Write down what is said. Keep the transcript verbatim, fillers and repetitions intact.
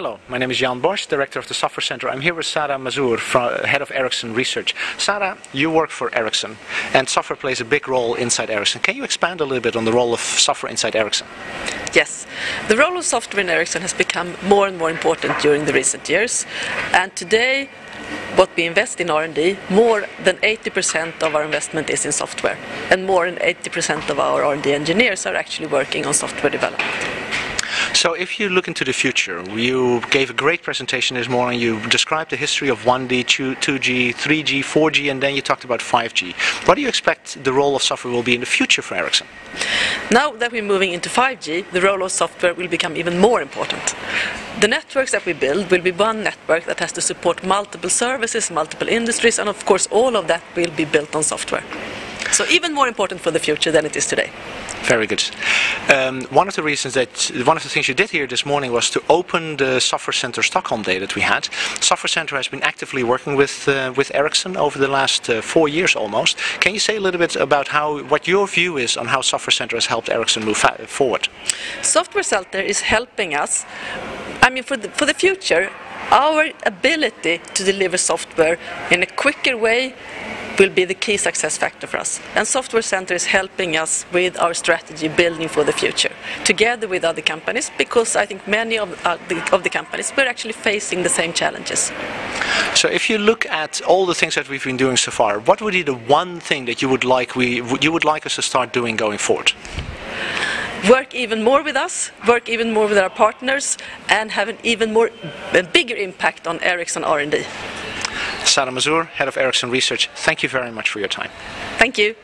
Hello, my name is Jan Bosch, director of the Software Center. I'm here with Sara Mazur, from, head of Ericsson Research. Sara, you work for Ericsson, and software plays a big role inside Ericsson. Can you expand a little bit on the role of software inside Ericsson? Yes, the role of software in Ericsson has become more and more important during the recent years, and today what we invest in R and D, more than eighty percent of our investment is in software, and more than eighty percent of our R and D engineers are actually working on software development. So if you look into the future, you gave a great presentation this morning. You described the history of one G, two G, three G, four G, and then you talked about five G. What do you expect the role of software will be in the future for Ericsson? Now that we're moving into five G, the role of software will become even more important. The networks that we build will be one network that has to support multiple services, multiple industries, and of course all of that will be built on software. So even more important for the future than it is today. Very good. Um, one of the reasons that one of the things you did here this morning was to open the Software Center Stockholm Day that we had. Software Center has been actively working with uh, with Ericsson over the last uh, four years almost. Can you say a little bit about how what your view is on how Software Center has helped Ericsson move forward? Software Center is helping us. I mean, for the, for the future, our ability to deliver software in a quicker way will be the key success factor for us. And Software Center is helping us with our strategy building for the future, together with other companies, because I think many of, uh, the, of the companies were actually facing the same challenges. So if you look at all the things that we've been doing so far, what would be the one thing that you would like, we, you would like us to start doing going forward? Work even more with us, work even more with our partners, and have an even more, a bigger impact on Ericsson R and D. Sara Mazur, head of Ericsson Research, thank you very much for your time. Thank you.